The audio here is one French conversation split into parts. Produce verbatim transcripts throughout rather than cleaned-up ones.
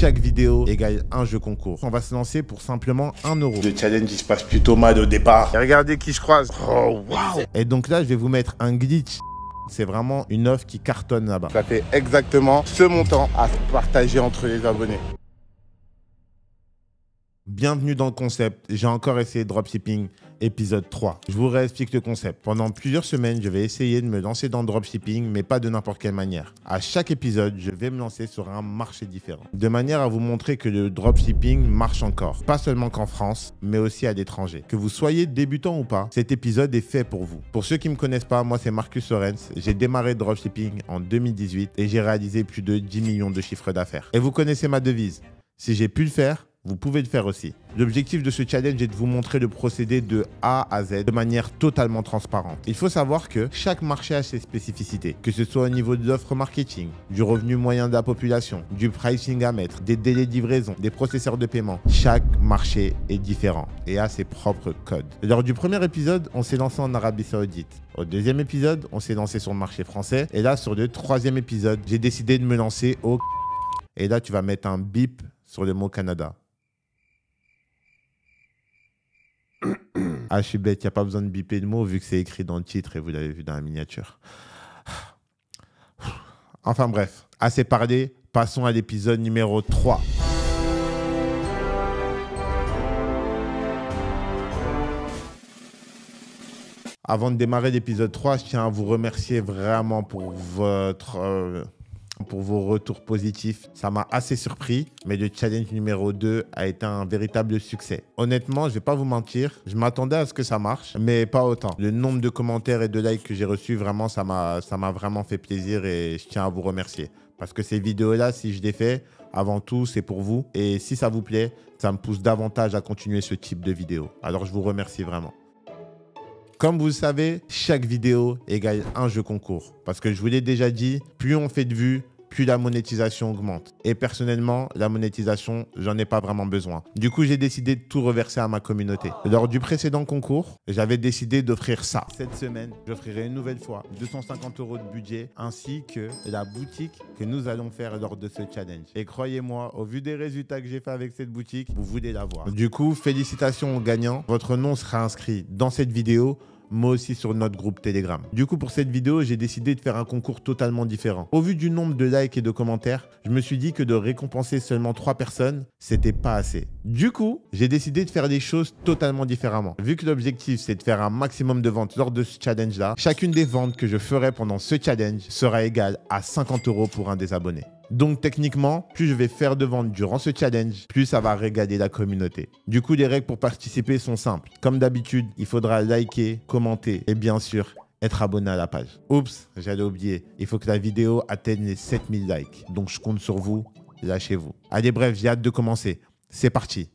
chaque vidéo égale un jeu concours. On va se lancer pour simplement un euro. Le challenge, il se passe plutôt mal au départ. Et regardez qui je croise. Oh, wow. Et donc là, je vais vous mettre un glitch. C'est vraiment une offre qui cartonne là-bas. Ça fait exactement ce montant à partager entre les abonnés. Bienvenue dans le concept, j'ai encore essayé Dropshipping, épisode trois. Je vous réexplique le concept. Pendant plusieurs semaines, je vais essayer de me lancer dans le Dropshipping, mais pas de n'importe quelle manière. À chaque épisode, je vais me lancer sur un marché différent, de manière à vous montrer que le Dropshipping marche encore. Pas seulement qu'en France, mais aussi à l'étranger. Que vous soyez débutant ou pas, cet épisode est fait pour vous. Pour ceux qui ne me connaissent pas, moi c'est Marcus Sorens. J'ai démarré Dropshipping en deux mille dix-huit et j'ai réalisé plus de dix millions de chiffres d'affaires. Et vous connaissez ma devise, si j'ai pu le faire, vous pouvez le faire aussi. L'objectif de ce challenge est de vous montrer le procédé de A à Z de manière totalement transparente. Il faut savoir que chaque marché a ses spécificités, que ce soit au niveau de l'offre marketing, du revenu moyen de la population, du pricing à mettre, des délais de livraison, des processeurs de paiement. Chaque marché est différent et a ses propres codes. Lors du premier épisode, on s'est lancé en Arabie Saoudite. Au deuxième épisode, on s'est lancé sur le marché français. Et là, sur le troisième épisode, j'ai décidé de me lancer au... Et là, tu vas mettre un bip sur le mot Canada. Ah, je suis bête, il n'y a pas besoin de biper de mots vu que c'est écrit dans le titre et vous l'avez vu dans la miniature. Enfin bref, assez parlé, passons à l'épisode numéro trois. Avant de démarrer l'épisode trois, je tiens à vous remercier vraiment pour votre... Euh pour vos retours positifs. Ça m'a assez surpris, mais le challenge numéro deux a été un véritable succès. Honnêtement, je vais pas vous mentir, je m'attendais à ce que ça marche, mais pas autant. Le nombre de commentaires et de likes que j'ai reçus, vraiment, ça m'a ça m'a vraiment fait plaisir et je tiens à vous remercier. Parce que ces vidéos-là, si je les fais, avant tout, c'est pour vous. Et si ça vous plaît, ça me pousse davantage à continuer ce type de vidéos. Alors, je vous remercie vraiment. Comme vous le savez, chaque vidéo égale un jeu concours. Parce que je vous l'ai déjà dit, plus on fait de vues, plus la monétisation augmente. Et personnellement, la monétisation, j'en ai pas vraiment besoin. Du coup, j'ai décidé de tout reverser à ma communauté. Lors du précédent concours, j'avais décidé d'offrir ça. Cette semaine, j'offrirai une nouvelle fois deux cent cinquante euros de budget ainsi que la boutique que nous allons faire lors de ce challenge. Et croyez-moi, au vu des résultats que j'ai fait avec cette boutique, vous voulez la voir. Du coup, félicitations aux gagnants. Votre nom sera inscrit dans cette vidéo, moi aussi sur notre groupe Telegram. Du coup, pour cette vidéo, j'ai décidé de faire un concours totalement différent. Au vu du nombre de likes et de commentaires, je me suis dit que de récompenser seulement trois personnes, c'était pas assez. Du coup, j'ai décidé de faire des choses totalement différemment. Vu que l'objectif, c'est de faire un maximum de ventes lors de ce challenge-là, chacune des ventes que je ferai pendant ce challenge sera égale à cinquante euros pour un des abonnés. Donc techniquement, plus je vais faire de ventes durant ce challenge, plus ça va régaler la communauté. Du coup, les règles pour participer sont simples. Comme d'habitude, il faudra liker, commenter et bien sûr, être abonné à la page. Oups, j'allais oublier, il faut que la vidéo atteigne les sept mille likes. Donc je compte sur vous, lâchez-vous. Allez bref, j'ai hâte de commencer. C'est parti.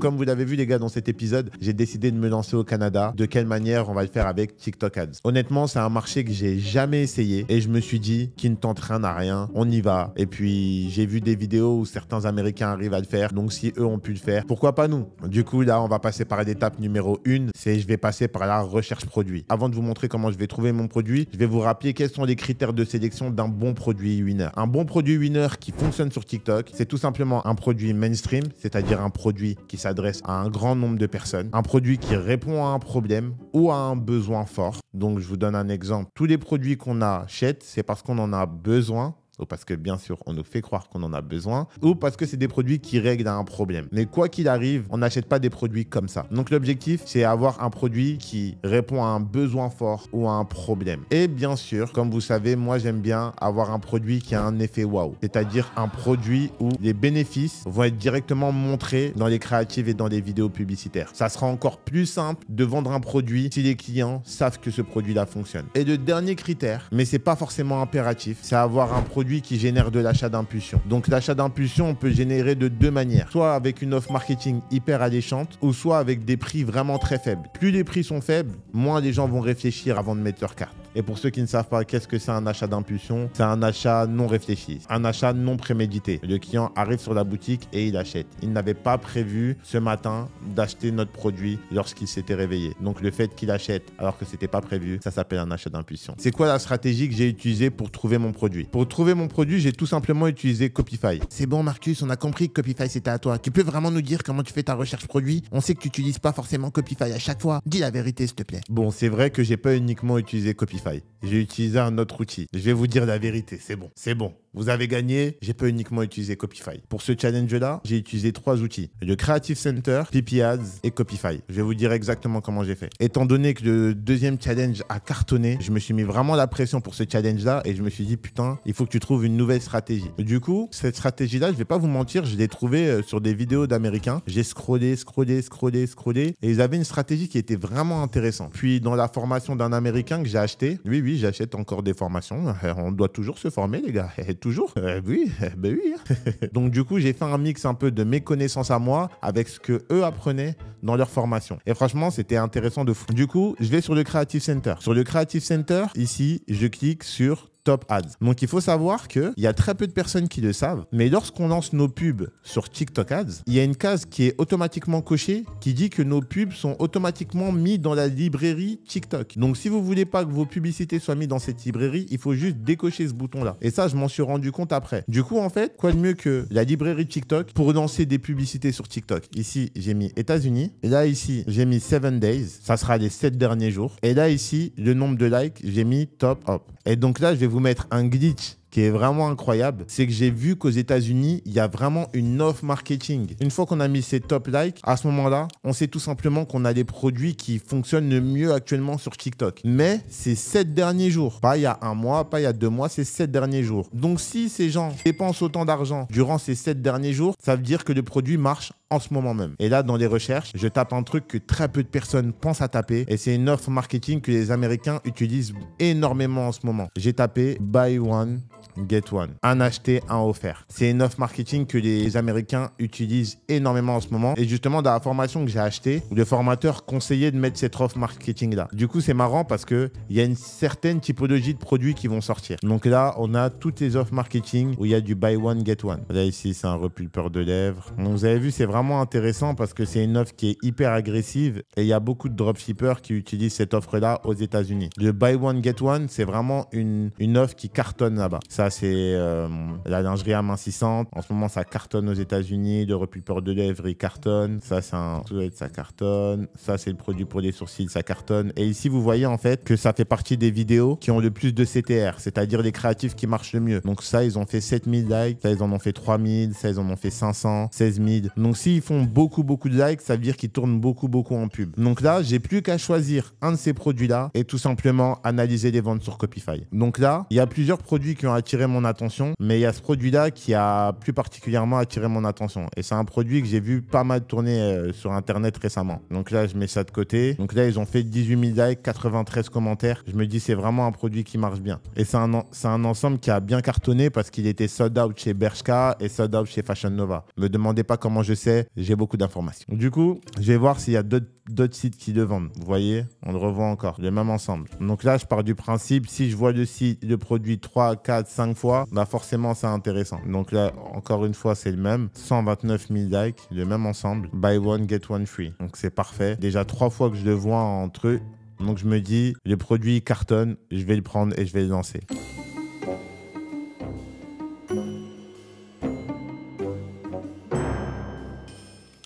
Comme vous l'avez vu les gars dans cet épisode, j'ai décidé de me lancer au Canada. De quelle manière on va le faire avec TikTok Ads? Honnêtement, c'est un marché que j'ai jamais essayé et je me suis dit qu'il ne tente rien à rien, on y va. Et puis j'ai vu des vidéos où certains Américains arrivent à le faire, donc si eux ont pu le faire, pourquoi pas nous? Du coup là, on va passer par l'étape numéro un, c'est je vais passer par la recherche produit. Avant de vous montrer comment je vais trouver mon produit, je vais vous rappeler quels sont les critères de sélection d'un bon produit winner. Un bon produit winner qui fonctionne sur TikTok, c'est tout simplement un produit mainstream, c'est-à-dire un produit qui s'appelle adresse à un grand nombre de personnes, un produit qui répond à un problème ou à un besoin fort. Donc, je vous donne un exemple. Tous les produits qu'on achète, c'est parce qu'on en a besoin ou parce que, bien sûr, on nous fait croire qu'on en a besoin ou parce que c'est des produits qui règlent un problème. Mais quoi qu'il arrive, on n'achète pas des produits comme ça. Donc, l'objectif, c'est avoir un produit qui répond à un besoin fort ou à un problème. Et bien sûr, comme vous savez, moi, j'aime bien avoir un produit qui a un effet waouh, c'est-à-dire un produit où les bénéfices vont être directement montrés dans les créatives et dans les vidéos publicitaires. Ça sera encore plus simple de vendre un produit si les clients savent que ce produit-là fonctionne. Et le dernier critère, mais c'est pas forcément impératif, c'est avoir un produit qui génère de l'achat d'impulsion. Donc l'achat d'impulsion, on peut générer de deux manières, soit avec une offre marketing hyper alléchante ou soit avec des prix vraiment très faibles. Plus les prix sont faibles, moins les gens vont réfléchir avant de mettre leur carte. Et pour ceux qui ne savent pas, qu'est-ce que c'est un achat d'impulsion? C'est un achat non réfléchi, un achat non prémédité. Le client arrive sur la boutique et il achète. Il n'avait pas prévu ce matin d'acheter notre produit lorsqu'il s'était réveillé. Donc le fait qu'il achète alors que ce n'était pas prévu, ça s'appelle un achat d'impulsion. C'est quoi la stratégie que j'ai utilisée pour trouver mon produit? Pour trouver mon produit, j'ai tout simplement utilisé Koppify. C'est bon Marcus, on a compris que Koppify c'était à toi. Tu peux vraiment nous dire comment tu fais ta recherche produit? On sait que tu n'utilises pas forcément Koppify à chaque fois. Dis la vérité s'il te plaît. Bon, c'est vrai que j'ai pas uniquement utilisé Koppify. J'ai utilisé un autre outil. Je vais vous dire la vérité, c'est bon, c'est bon. Vous avez gagné, j'ai pas uniquement utilisé Koppify. Pour ce challenge-là, j'ai utilisé trois outils. Le Creative Center, PiPiAds et Koppify. Je vais vous dire exactement comment j'ai fait. Étant donné que le deuxième challenge a cartonné, je me suis mis vraiment la pression pour ce challenge-là et je me suis dit putain, il faut que tu trouves une nouvelle stratégie. Du coup, cette stratégie-là, je vais pas vous mentir, je l'ai trouvée sur des vidéos d'Américains. J'ai scrollé, scrollé, scrollé, scrollé et ils avaient une stratégie qui était vraiment intéressante. Puis dans la formation d'un Américain que j'ai acheté, oui, oui, j'achète encore des formations. On doit toujours se former les gars. Toujours euh, oui, euh, ben oui. Hein. Donc du coup, j'ai fait un mix un peu de mes connaissances à moi avec ce que eux apprenaient dans leur formation. Et franchement, c'était intéressant de fou. Du coup, je vais sur le Creative Center. Sur le Creative Center, ici, je clique sur Top Ads. Donc il faut savoir qu'il y a très peu de personnes qui le savent, mais lorsqu'on lance nos pubs sur TikTok Ads, il y a une case qui est automatiquement cochée qui dit que nos pubs sont automatiquement mis dans la librairie TikTok. Donc si vous voulez pas que vos publicités soient mises dans cette librairie, il faut juste décocher ce bouton-là. Et ça, je m'en suis rendu compte après. Du coup, en fait, quoi de mieux que la librairie TikTok pour lancer des publicités sur TikTok. Ici, j'ai mis États-Unis. Et là, ici, j'ai mis seven days. Ça sera les sept derniers jours. Et là, ici, le nombre de likes, j'ai mis Top Up. Et donc là, je vais vous mettre un glitch qui est vraiment incroyable, c'est que j'ai vu qu'aux États-Unis il y a vraiment une offre marketing. Une fois qu'on a mis ces top likes, à ce moment-là, on sait tout simplement qu'on a les produits qui fonctionnent le mieux actuellement sur TikTok. Mais c'est sept derniers jours, pas il y a un mois, pas il y a deux mois, c'est sept derniers jours. Donc si ces gens dépensent autant d'argent durant ces sept derniers jours, ça veut dire que le produit marche en ce moment même. Et là, dans les recherches, je tape un truc que très peu de personnes pensent à taper et c'est une offre marketing que les Américains utilisent énormément en ce moment. J'ai tapé buy one get one. Un acheté, un offert. C'est une offre marketing que les Américains utilisent énormément en ce moment. Et justement, dans la formation que j'ai achetée, le formateur conseillait de mettre cette offre marketing là. Du coup, c'est marrant parce qu'il y a une certaine typologie de produits qui vont sortir. Donc là, on a toutes les offres marketing où il y a du buy one, get one. Là, ici, c'est un repulpeur de lèvres. Donc, vous avez vu, c'est vraiment intéressant parce que c'est une offre qui est hyper agressive et il y a beaucoup de dropshippers qui utilisent cette offre là aux États-Unis. Le buy one, get one, c'est vraiment une, une offre qui cartonne là-bas. Ça, c'est euh, la lingerie amincissante. En ce moment, ça cartonne aux États-Unis. Le repulpeur de lèvres, il cartonne. Ça, c'est un sweat, ça cartonne. Ça, c'est le produit pour les sourcils, ça cartonne. Et ici, vous voyez en fait que ça fait partie des vidéos qui ont le plus de C T R, c'est-à-dire les créatifs qui marchent le mieux. Donc ça, ils ont fait sept mille likes. Ça, ils en ont fait trois mille. Ça, ils en ont fait cinq cents, seize mille. Donc s'ils font beaucoup, beaucoup de likes, ça veut dire qu'ils tournent beaucoup, beaucoup en pub. Donc là, j'ai plus qu'à choisir un de ces produits-là et tout simplement analyser les ventes sur Koppify. Donc là, il y a plusieurs produits qui ont attiré mon attention, mais il y a ce produit là qui a plus particulièrement attiré mon attention et c'est un produit que j'ai vu pas mal tourner euh, sur internet récemment. Donc là, je mets ça de côté. Donc là, ils ont fait dix-huit mille likes, quatre-vingt-treize commentaires. Je me dis, c'est vraiment un produit qui marche bien et c'est un, un ensemble qui a bien cartonné parce qu'il était sold out chez Bershka et sold out chez Fashion Nova. Me demandez pas comment je sais, j'ai beaucoup d'informations. Du coup, je vais voir s'il y a d'autres d'autres sites qui le vendent. Vous voyez, on le revoit encore, le même ensemble. Donc là, je pars du principe, si je vois le site, le produit trois, quatre, cinq fois, bah forcément, c'est intéressant. Donc là, encore une fois, c'est le même. cent vingt-neuf mille likes, le même ensemble. Buy one, get one free. Donc c'est parfait. Déjà trois fois que je le vois entre eux. Donc je me dis, le produit cartonne, je vais le prendre et je vais le lancer.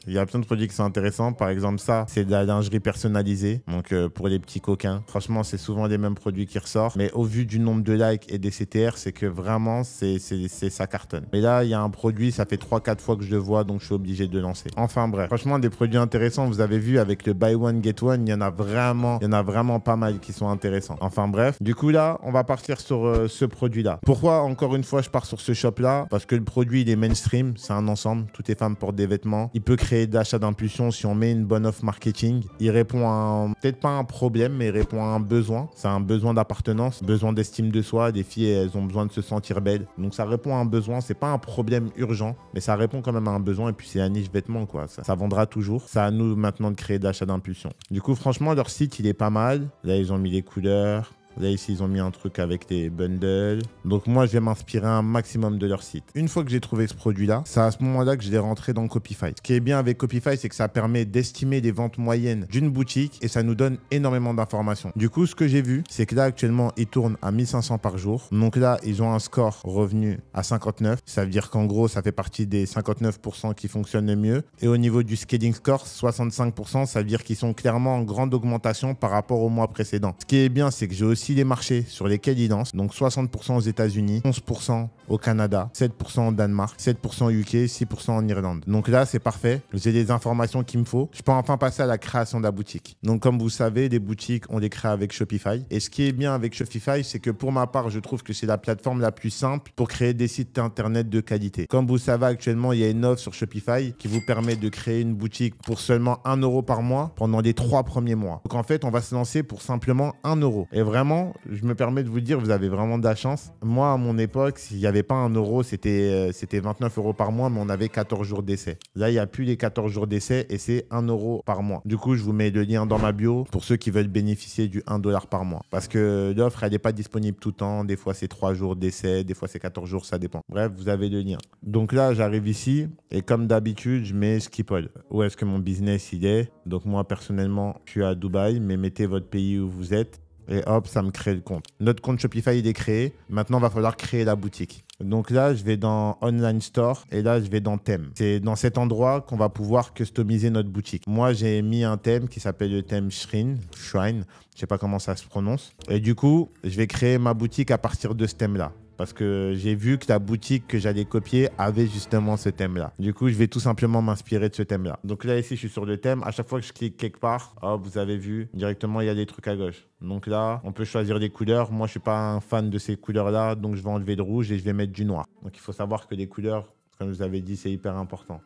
Il y a plein de produits qui sont intéressants. Par exemple, ça, c'est de la lingerie personnalisée. Donc, euh, pour les petits coquins. Franchement, c'est souvent les mêmes produits qui ressortent. Mais au vu du nombre de likes et des C T R, c'est que vraiment, c'est, c'est, ça cartonne. Mais là, il y a un produit, ça fait trois quatre fois que je le vois, donc je suis obligé de le lancer. Enfin, bref. Franchement, des produits intéressants, vous avez vu, avec le buy one, get one, il y en a vraiment, il y en a vraiment pas mal qui sont intéressants. Enfin, bref. Du coup, là, on va partir sur euh, ce produit-là. Pourquoi, encore une fois, je pars sur ce shop-là? Parce que le produit, il est mainstream. C'est un ensemble. Toutes les femmes portent des vêtements. Il peut créer d'achat d'impulsion si on met une bonne offre marketing. Il répond à peut-être pas un problème, mais il répond à un besoin. C'est un besoin d'appartenance, besoin d'estime de soi. Des filles, elles ont besoin de se sentir belles. Donc ça répond à un besoin. C'est pas un problème urgent, mais ça répond quand même à un besoin. Et puis c'est la niche vêtements, quoi. Ça, ça vendra toujours. C'est à nous maintenant de créer d'achat d'impulsion. Du coup, franchement, leur site, il est pas mal. Là, ils ont mis les couleurs. Là, ici, ils ont mis un truc avec des bundles. Donc, moi, je vais m'inspirer un maximum de leur site. Une fois que j'ai trouvé ce produit-là, c'est à ce moment-là que je l'ai rentré dans Koppify. Ce qui est bien avec Koppify, c'est que ça permet d'estimer les ventes moyennes d'une boutique et ça nous donne énormément d'informations. Du coup, ce que j'ai vu, c'est que là, actuellement, ils tournent à mille cinq cents par jour. Donc là, ils ont un score revenu à cinquante-neuf. Ça veut dire qu'en gros, ça fait partie des cinquante-neuf pour cent qui fonctionnent le mieux. Et au niveau du scaling score, soixante-cinq pour cent, ça veut dire qu'ils sont clairement en grande augmentation par rapport au mois précédent. Ce qui est bien, c'est que j'ai aussi les marchés sur lesquels ils lancent, donc soixante pour cent aux États-Unis, onze pour cent au Canada, sept pour cent au Danemark, sept pour cent au U K, six pour cent en Irlande. Donc là, c'est parfait. J'ai les informations qu'il me faut. Je peux enfin passer à la création de la boutique. Donc, comme vous savez, les boutiques, on les crée avec Shopify. Et ce qui est bien avec Shopify, c'est que pour ma part, je trouve que c'est la plateforme la plus simple pour créer des sites internet de qualité. Comme vous savez, actuellement, il y a une offre sur Shopify qui vous permet de créer une boutique pour seulement un euro par mois pendant les trois premiers mois. Donc, en fait, on va se lancer pour simplement un euro. Et vraiment, je me permets de vous dire, vous avez vraiment de la chance. Moi, à mon époque, s'il n'y avait pas un euro, c'était euh, c'était vingt-neuf euros par mois, mais on avait quatorze jours d'essai. Là, il n'y a plus les quatorze jours d'essai et c'est un euro par mois. Du coup, je vous mets le lien dans ma bio pour ceux qui veulent bénéficier du un dollar par mois. Parce que l'offre, elle n'est pas disponible tout le temps. Des fois, c'est trois jours d'essai, des fois, c'est quatorze jours, ça dépend. Bref, vous avez le lien. Donc là, j'arrive ici et comme d'habitude, je mets Skipol. Où est-ce que mon business, il est? Donc moi, personnellement, je suis à Dubaï, mais mettez votre pays où vous êtes. Et hop, ça me crée le compte. Notre compte Shopify, il est créé. Maintenant, il va falloir créer la boutique. Donc là, je vais dans Online Store et là, je vais dans Thème. C'est dans cet endroit qu'on va pouvoir customiser notre boutique. Moi, j'ai mis un thème qui s'appelle le thème Shrine. Shrine, je ne sais pas comment ça se prononce. Et du coup, je vais créer ma boutique à partir de ce thème-là. Parce que j'ai vu que la boutique que j'allais copier avait justement ce thème-là. Du coup, je vais tout simplement m'inspirer de ce thème-là. Donc là, ici, je suis sur le thème. À chaque fois que je clique quelque part, oh, vous avez vu, directement, il y a des trucs à gauche. Donc là, on peut choisir des couleurs. Moi, je ne suis pas un fan de ces couleurs-là, donc je vais enlever le rouge et je vais mettre du noir. Donc, il faut savoir que les couleurs, comme je vous avais dit, c'est hyper important.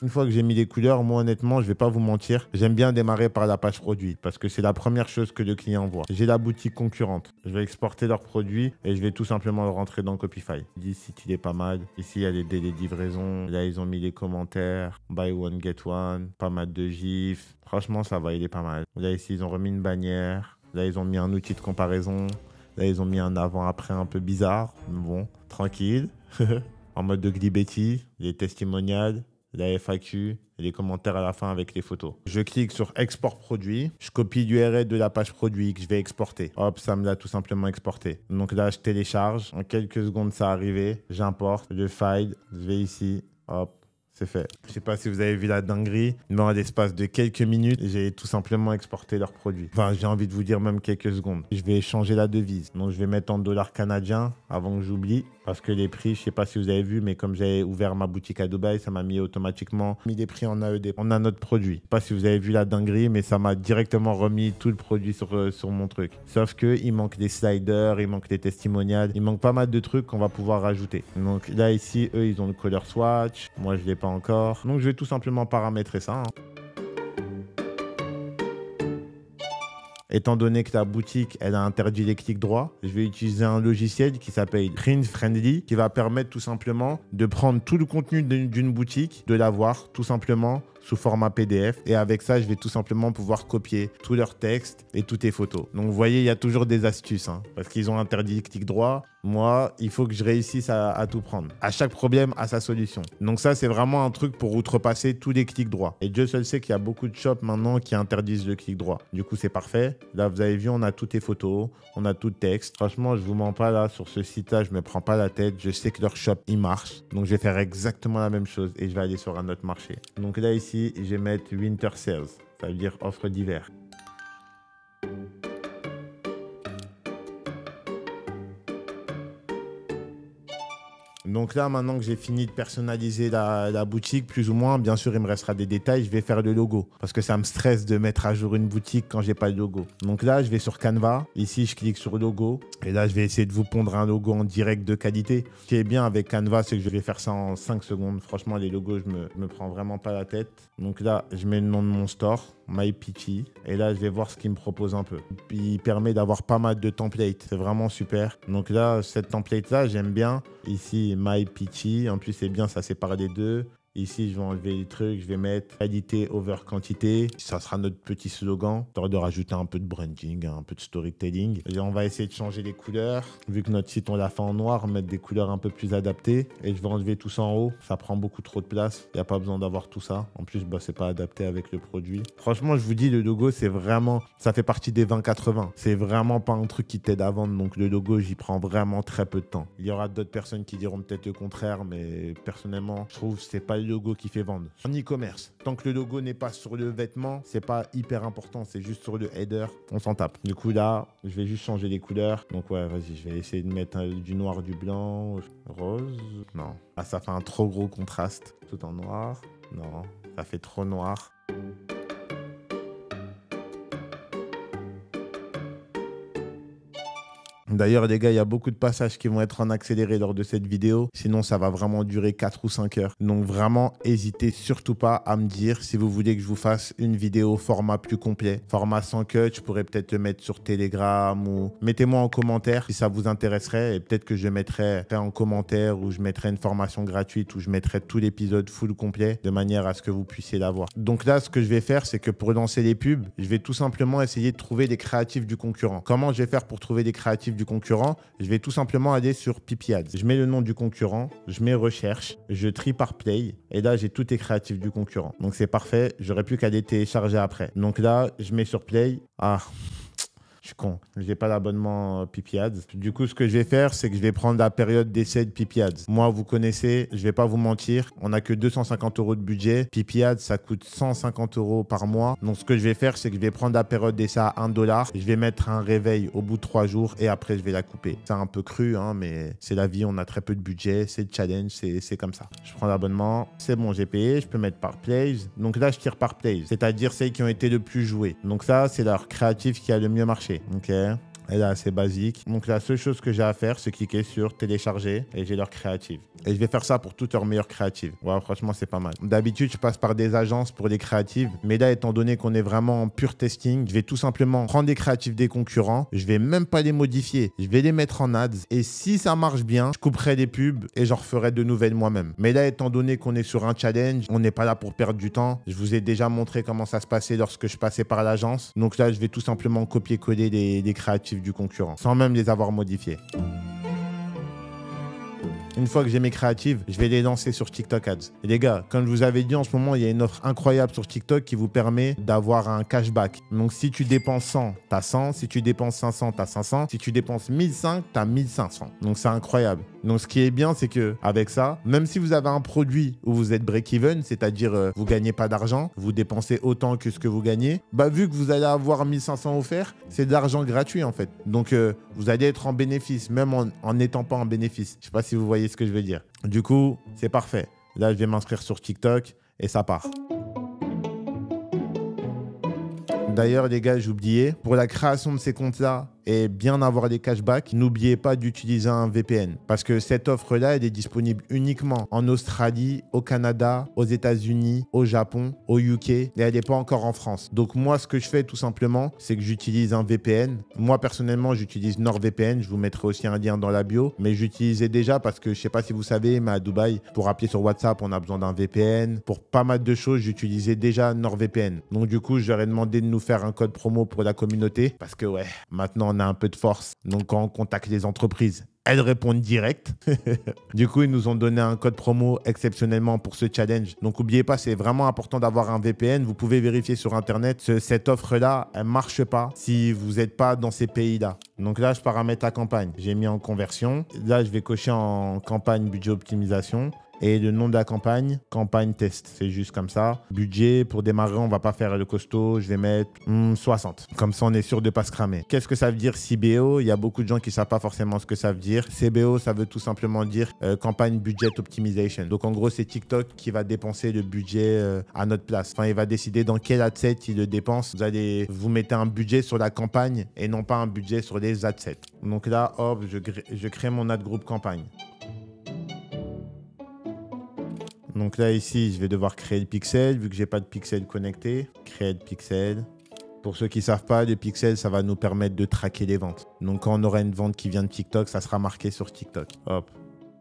Une fois que j'ai mis les couleurs, moi honnêtement, je vais pas vous mentir, j'aime bien démarrer par la page produit parce que c'est la première chose que le client voit. J'ai la boutique concurrente, je vais exporter leurs produits et je vais tout simplement le rentrer dans Koppify. Dis si il est pas mal. Ici, il y a les délais de livraison. Là, ils ont mis les commentaires. Buy one, get one. Pas mal de gifs. Franchement, ça va, il est pas mal. Là, ici, ils ont remis une bannière. Là, ils ont mis un outil de comparaison. Là, ils ont mis un avant-après un peu bizarre. Bon, tranquille. En mode de Glibetti, les testimonials. La F A Q et les commentaires à la fin avec les photos. Je clique sur export produit. Je copie l'U R L de la page produit que je vais exporter. Hop, ça me l'a tout simplement exporté. Donc là, je télécharge. En quelques secondes, ça arrive. J'importe le file. Je vais ici. Hop. C'est fait. Je sais pas si vous avez vu la dinguerie, mais en l'espace de quelques minutes, j'ai tout simplement exporté leurs produits. Enfin, j'ai envie de vous dire même quelques secondes. Je vais changer la devise. Donc, je vais mettre en dollars canadiens avant que j'oublie. Parce que les prix, je sais pas si vous avez vu, mais comme j'avais ouvert ma boutique à Dubaï, ça m'a mis automatiquement mis des prix en A E D. On a notre produit. Je sais pas si vous avez vu la dinguerie, mais ça m'a directement remis tout le produit sur, euh, sur mon truc. Sauf que il manque des sliders, il manque des testimonials, il manque pas mal de trucs qu'on va pouvoir rajouter. Donc là, ici, eux, ils ont le color swatch. Moi, je l'ai pas encore. Donc, je vais tout simplement paramétrer ça. Hein. Étant donné que la boutique, elle a interdit les clics droits, je vais utiliser un logiciel qui s'appelle Print Friendly, qui va permettre tout simplement de prendre tout le contenu d'une boutique, de l'avoir tout simplement sous format P D F. Et avec ça, je vais tout simplement pouvoir copier tous leurs textes et toutes les photos. Donc, vous voyez, il y a toujours des astuces, hein, parce qu'ils ont interdit les clics droits. Moi, il faut que je réussisse à, à tout prendre. À chaque problème, à sa solution. Donc ça, c'est vraiment un truc pour outrepasser tous les clics droits. Et Dieu seul sait qu'il y a beaucoup de shops maintenant qui interdisent le clic droit. Du coup, c'est parfait. Là, vous avez vu, on a toutes les photos, on a tout le texte. Franchement, je vous mens pas là, sur ce site-là, je me prends pas la tête. Je sais que leur shop, il marche. Donc, je vais faire exactement la même chose et je vais aller sur un autre marché. Donc là, ici, je vais mettre Winter Sales. Ça veut dire offre d'hiver. Donc là, maintenant que j'ai fini de personnaliser la, la boutique, plus ou moins, bien sûr, il me restera des détails. Je vais faire le logo parce que ça me stresse de mettre à jour une boutique quand j'ai pas de logo. Donc là, je vais sur Canva. Ici, je clique sur logo. Et là, je vais essayer de vous pondre un logo en direct de qualité. Ce qui est bien avec Canva, c'est que je vais faire ça en cinq secondes. Franchement, les logos, je me, je me prends vraiment pas la tête. Donc là, je mets le nom de mon store, MyPiChi. Et là, je vais voir ce qu'il me propose un peu. Il permet d'avoir pas mal de templates. C'est vraiment super. Donc là, cette template-là, j'aime bien. Ici, MyPiChi. En plus, c'est bien, ça sépare les deux. Ici, je vais enlever les trucs, je vais mettre qualité over quantité. Ça sera notre petit slogan. Histoire de rajouter un peu de branding, un peu de storytelling. Et on va essayer de changer les couleurs. Vu que notre site, on l'a fait en noir, mettre des couleurs un peu plus adaptées. Et je vais enlever tout ça en haut. Ça prend beaucoup trop de place. Il n'y a pas besoin d'avoir tout ça. En plus, bah, c'est pas adapté avec le produit. Franchement, je vous dis, le logo, c'est vraiment... Ça fait partie des vingt quatre-vingts. C'est vraiment pas un truc qui t'aide à vendre. Donc, le logo, j'y prends vraiment très peu de temps. Il y aura d'autres personnes qui diront peut-être le contraire. Mais personnellement, je trouve que c'est pas le logo qui fait vendre. En e-commerce, tant que le logo n'est pas sur le vêtement, c'est pas hyper important, c'est juste sur le header, on s'en tape. Du coup là, je vais juste changer les couleurs. Donc ouais, vas-y, je vais essayer de mettre du noir, du blanc, rose. Non, ah, ça fait un trop gros contraste. Tout en noir. Non, ça fait trop noir. D'ailleurs, les gars, il y a beaucoup de passages qui vont être en accéléré lors de cette vidéo. Sinon, ça va vraiment durer quatre ou cinq heures. Donc, vraiment, n'hésitez surtout pas à me dire si vous voulez que je vous fasse une vidéo format plus complet. Format sans cut, je pourrais peut-être le mettre sur Telegram ou... Mettez-moi en commentaire si ça vous intéresserait. Et peut-être que je mettrai en commentaire ou je mettrai une formation gratuite où je mettrai tout l'épisode full complet de manière à ce que vous puissiez l'avoir. Donc là, ce que je vais faire, c'est que pour lancer les pubs, je vais tout simplement essayer de trouver des créatifs du concurrent. Comment je vais faire pour trouver des créatifs du concurrent, je vais tout simplement aller sur PiPiAds. Je mets le nom du concurrent, je mets recherche, je trie par play et là j'ai tous les créatifs du concurrent. Donc c'est parfait, j'aurais plus qu'à les télécharger après. Donc là, je mets sur play. Ah, je suis con, j'ai pas l'abonnement PiPiAds. Du coup, ce que je vais faire, c'est que je vais prendre la période d'essai de PiPiAds. Moi, vous connaissez, je vais pas vous mentir, on a que deux cent cinquante euros de budget. PiPiAds, ça coûte cent cinquante euros par mois. Donc, ce que je vais faire, c'est que je vais prendre la période d'essai à un dollar. Je vais mettre un réveil au bout de trois jours et après, je vais la couper. C'est un peu cru, hein, mais c'est la vie, on a très peu de budget, c'est le challenge, c'est comme ça. Je prends l'abonnement, c'est bon, j'ai payé, je peux mettre par plays. Donc là, je tire par plays, c'est-à-dire celles qui ont été le plus jouées. Donc ça, c'est leur créatif qui a le mieux marché. Ok, et là c'est basique. Donc la seule chose que j'ai à faire, c'est cliquer sur télécharger et j'ai leur créative. Et je vais faire ça pour toutes leurs meilleures créatives. Ouais, franchement c'est pas mal. D'habitude je passe par des agences pour les créatives, mais là étant donné qu'on est vraiment en pur testing, je vais tout simplement prendre des créatives des concurrents. Je vais même pas les modifier. Je vais les mettre en ads et si ça marche bien, je couperai des pubs et j'en referai de nouvelles moi-même. Mais là étant donné qu'on est sur un challenge, on n'est pas là pour perdre du temps. Je vous ai déjà montré comment ça se passait lorsque je passais par l'agence. Donc là je vais tout simplement copier-coller les, les créatives du concurrent, sans même les avoir modifiés. Une fois que j'ai mes créatives, je vais les lancer sur TikTok Ads. Et les gars, comme je vous avais dit, en ce moment, il y a une offre incroyable sur TikTok qui vous permet d'avoir un cashback. Donc, si tu dépenses cent, t'as cent. Si tu dépenses cinq cents, t'as cinq cents. Si tu dépenses mille cinq, t'as mille cinq cents. Donc, c'est incroyable. Donc, ce qui est bien, c'est que avec ça, même si vous avez un produit où vous êtes break-even, c'est-à-dire euh, vous gagnez pas d'argent, vous dépensez autant que ce que vous gagnez, bah vu que vous allez avoir mille cinq cents offerts, c'est de l'argent gratuit en fait. Donc, euh, vous allez être en bénéfice, même en n'étant pas en bénéfice. Je sais pas si vous voyez ce que je veux dire. Du coup, c'est parfait. Là, je vais m'inscrire sur TikTok et ça part. D'ailleurs, les gars, j'oubliais, pour la création de ces comptes-là, et bien avoir des cashbacks, n'oubliez pas d'utiliser un V P N. Parce que cette offre-là, elle est disponible uniquement en Australie, au Canada, aux États-Unis, au Japon, au U K, et elle n'est pas encore en France. Donc moi, ce que je fais tout simplement, c'est que j'utilise un V P N. Moi, personnellement, j'utilise NordVPN. Je vous mettrai aussi un lien dans la bio. Mais j'utilisais déjà parce que, je ne sais pas si vous savez, mais à Dubaï, pour appeler sur WhatsApp, on a besoin d'un V P N. Pour pas mal de choses, j'utilisais déjà NordVPN. Donc du coup, je leur ai demandé de nous faire un code promo pour la communauté. Parce que ouais, maintenant, on a un peu de force. Donc, quand on contacte les entreprises, elles répondent direct. Du coup, ils nous ont donné un code promo exceptionnellement pour ce challenge. Donc, n'oubliez pas, c'est vraiment important d'avoir un V P N. Vous pouvez vérifier sur Internet. Ce, cette offre-là, elle ne marche pas si vous n'êtes pas dans ces pays-là. Donc là, je paramètre la campagne. J'ai mis en conversion. Là, je vais cocher en campagne budget optimisation. Et le nom de la campagne, campagne test. C'est juste comme ça. Budget, pour démarrer, on va pas faire le costaud. Je vais mettre hmm, soixante. Comme ça, on est sûr de pas se cramer. Qu'est-ce que ça veut dire C B O? Il y a beaucoup de gens qui savent pas forcément ce que ça veut dire. C B O, ça veut tout simplement dire euh, campagne budget optimization. Donc, en gros, c'est TikTok qui va dépenser le budget euh, à notre place. Enfin, il va décider dans quel adset il le dépense. Vous allez vous mettre un budget sur la campagne et non pas un budget sur les adsets. Donc là, hop, je, je crée mon ad group campagne. Donc là, ici, je vais devoir créer le pixel, vu que j'ai pas de pixel connecté. Créer le pixel. Pour ceux qui ne savent pas, le pixel, ça va nous permettre de traquer les ventes. Donc, quand on aura une vente qui vient de TikTok, ça sera marqué sur TikTok. Hop.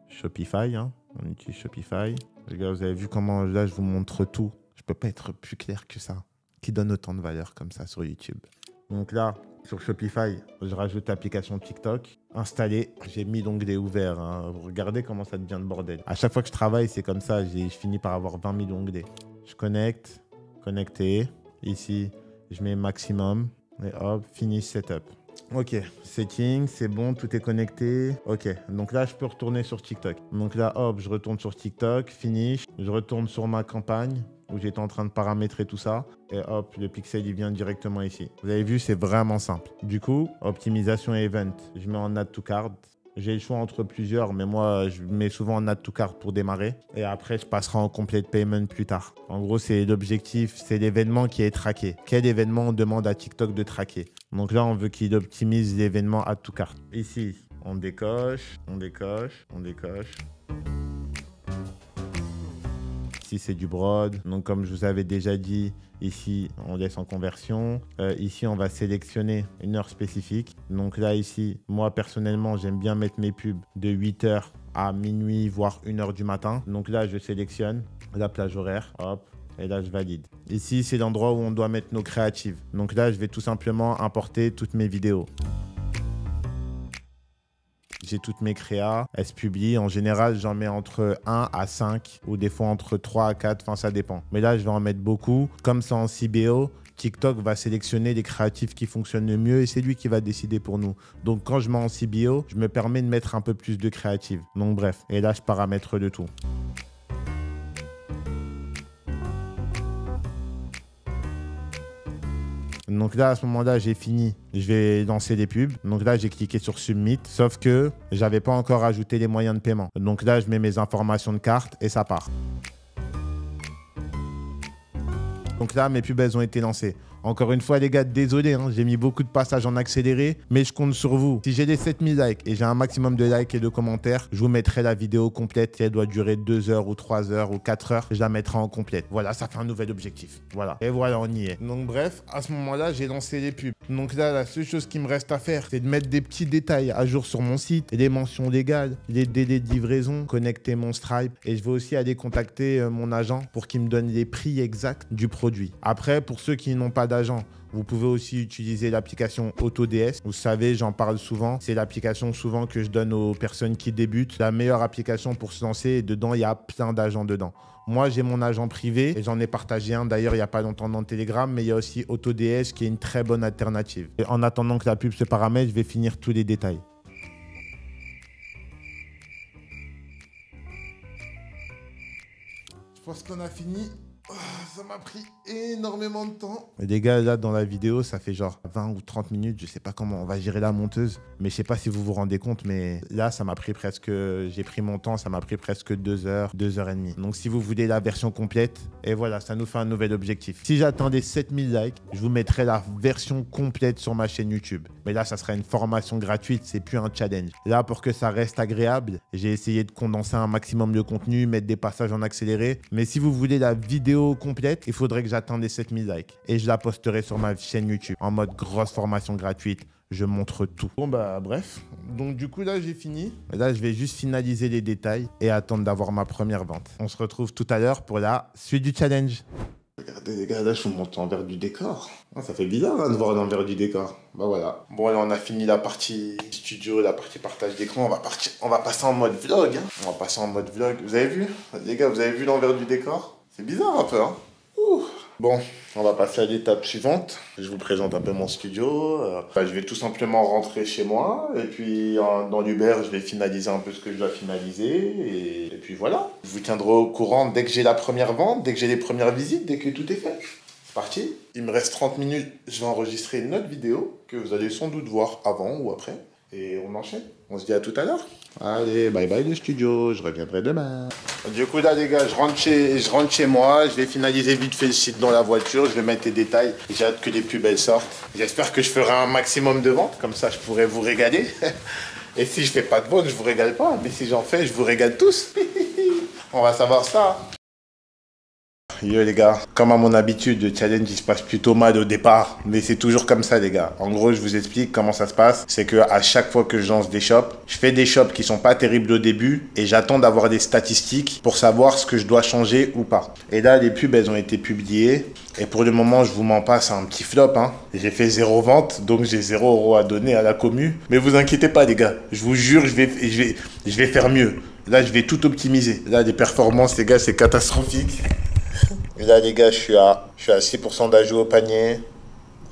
Shopify, hein. On utilise Shopify. Les gars, vous avez vu comment là, je vous montre tout. Je peux pas être plus clair que ça. Qui donne autant de valeur comme ça sur YouTube. Donc là, sur Shopify, je rajoute l'application TikTok. Installée. J'ai mis l'onglet ouvert. Hein. Regardez comment ça devient le bordel. À chaque fois que je travaille, c'est comme ça. Je finis par avoir vingt mille onglets. Je connecte. Connecté. Ici, je mets maximum. Et hop, finish setup. Ok, setting, c'est bon, tout est connecté. Ok, donc là, je peux retourner sur TikTok. Donc là, hop, je retourne sur TikTok, finish. Je retourne sur ma campagne où j'étais en train de paramétrer tout ça. Et hop, le pixel, il vient directement ici. Vous avez vu, c'est vraiment simple. Du coup, optimisation event, je mets en add to cart. J'ai le choix entre plusieurs, mais moi, je mets souvent en add to cart pour démarrer. Et après, je passerai en complete payment plus tard. En gros, c'est l'objectif, c'est l'événement qui est traqué. Quel événement on demande à TikTok de traquer? Donc là, on veut qu'il optimise l'événement add to cart. Ici, on décoche, on décoche, on décoche. Ici, c'est du broad. Donc, comme je vous avais déjà dit, ici, on laisse en conversion. Euh, ici, on va sélectionner une heure spécifique. Donc là, ici, moi, personnellement, j'aime bien mettre mes pubs de huit heures à minuit, voire une heure du matin. Donc là, je sélectionne la plage horaire. Hop. Et là, je valide. Ici, c'est l'endroit où on doit mettre nos créatives. Donc là, je vais tout simplement importer toutes mes vidéos. J'ai toutes mes créas, elles se publient. En général, j'en mets entre un à cinq ou des fois entre trois à quatre, enfin ça dépend. Mais là, je vais en mettre beaucoup. Comme ça, en C B O, TikTok va sélectionner les créatifs qui fonctionnent le mieux et c'est lui qui va décider pour nous. Donc, quand je mets en C B O, je me permets de mettre un peu plus de créatives. Donc bref, et là, je paramètre le tout. Donc là, à ce moment-là, j'ai fini. Je vais lancer des pubs. Donc là, j'ai cliqué sur Submit. Sauf que j'avais pas encore ajouté les moyens de paiement. Donc là, je mets mes informations de carte et ça part. Donc là, mes pubs, elles ont été lancées. Encore une fois, les gars, désolé, hein, j'ai mis beaucoup de passages en accéléré, mais je compte sur vous. Si j'ai les sept mille likes et j'ai un maximum de likes et de commentaires, je vous mettrai la vidéo complète. Elle doit durer deux heures ou trois heures ou quatre heures. Je la mettrai en complète. Voilà, ça fait un nouvel objectif. Voilà. Et voilà, on y est. Donc bref, à ce moment-là, j'ai lancé les pubs. Donc là, la seule chose qui me reste à faire, c'est de mettre des petits détails à jour sur mon site, les mentions légales, les délais de livraison, connecter mon Stripe. Et je vais aussi aller contacter mon agent pour qu'il me donne les prix exacts du produit. Après, pour ceux qui n'ont pas d'agent. Vous pouvez aussi utiliser l'application AutoDS. Vous savez, j'en parle souvent. C'est l'application souvent que je donne aux personnes qui débutent. La meilleure application pour se lancer. Et dedans, il y a plein d'agents dedans. Moi, j'ai mon agent privé et j'en ai partagé un d'ailleurs il n'y a pas longtemps dans Telegram. Mais il y a aussi AutoDS qui est une très bonne alternative. Et en attendant que la pub se paramètre, je vais finir tous les détails. Je pense qu'on a fini. Oh, ça m'a pris énormément de temps. Les gars, là, dans la vidéo, ça fait genre vingt ou trente minutes. Je sais pas comment on va gérer la monteuse. Mais je sais pas si vous vous rendez compte, mais là, ça m'a pris presque... J'ai pris mon temps, ça m'a pris presque deux heures, deux heures et demie. Donc, si vous voulez la version complète, et voilà, ça nous fait un nouvel objectif. Si j'atteins les sept mille likes, je vous mettrai la version complète sur ma chaîne YouTube. Mais là, ça sera une formation gratuite, c'est plus un challenge. Là, pour que ça reste agréable, j'ai essayé de condenser un maximum de contenu, mettre des passages en accéléré. Mais si vous voulez la vidéo complète, il faudrait que j'atteigne les sept mille likes et je la posterai sur ma chaîne YouTube en mode grosse formation gratuite. Je montre tout. Bon bah bref, donc du coup là j'ai fini. Là je vais juste finaliser les détails et attendre d'avoir ma première vente. On se retrouve tout à l'heure pour la suite du challenge. Regardez les gars, là je vous montre l'envers du décor. Ah, ça fait bizarre hein, de voir l'envers du décor. Bah voilà. Bon là on a fini la partie studio, la partie partage d'écran. On va partir, on va passer en mode vlog. Hein. On va passer en mode vlog. Vous avez vu les gars, vous avez vu l'envers du décor? C'est bizarre un peu, hein. Ouh. Bon, on va passer à l'étape suivante. Je vous présente un peu mon studio. Euh, bah, je vais tout simplement rentrer chez moi. Et puis, en, dans l'Uber, je vais finaliser un peu ce que je dois finaliser. Et, et puis voilà. Je vous tiendrai au courant dès que j'ai la première vente, dès que j'ai les premières visites, dès que tout est fait. C'est parti. Il me reste trente minutes. Je vais enregistrer une autre vidéo que vous allez sans doute voir avant ou après. Et on enchaîne. On se dit à tout à l'heure. Allez, bye bye le studio. Je reviendrai demain. Du coup, là, les gars, je rentre chez, je rentre chez moi. Je vais finaliser vite fait le site dans la voiture. Je vais mettre les détails. J'ai hâte que les pubs, elles sortent. J'espère que je ferai un maximum de ventes. Comme ça, je pourrai vous régaler. Et si je fais pas de ventes, je vous régale pas. Mais si j'en fais, je vous régale tous. On va savoir ça. yo les gars, comme à mon habitude, le challenge il se passe plutôt mal au départ, mais c'est toujours comme ça les gars. En gros, je vous explique comment ça se passe, c'est que à chaque fois que je lance des shops, je fais des shops qui sont pas terribles au début et j'attends d'avoir des statistiques pour savoir ce que je dois changer ou pas. Et là, les pubs elles ont été publiées et pour le moment, je vous mens pas, c'est un petit flop, hein. J'ai fait zéro vente, donc j'ai zéro euro à donner à la commu. Mais vous inquiétez pas les gars, je vous jure, je vais, je vais, je vais faire mieux. Là, je vais tout optimiser. Là, les performances, les gars, c'est catastrophique. Là, les gars, je suis à, je suis à six pour cent d'ajout au panier.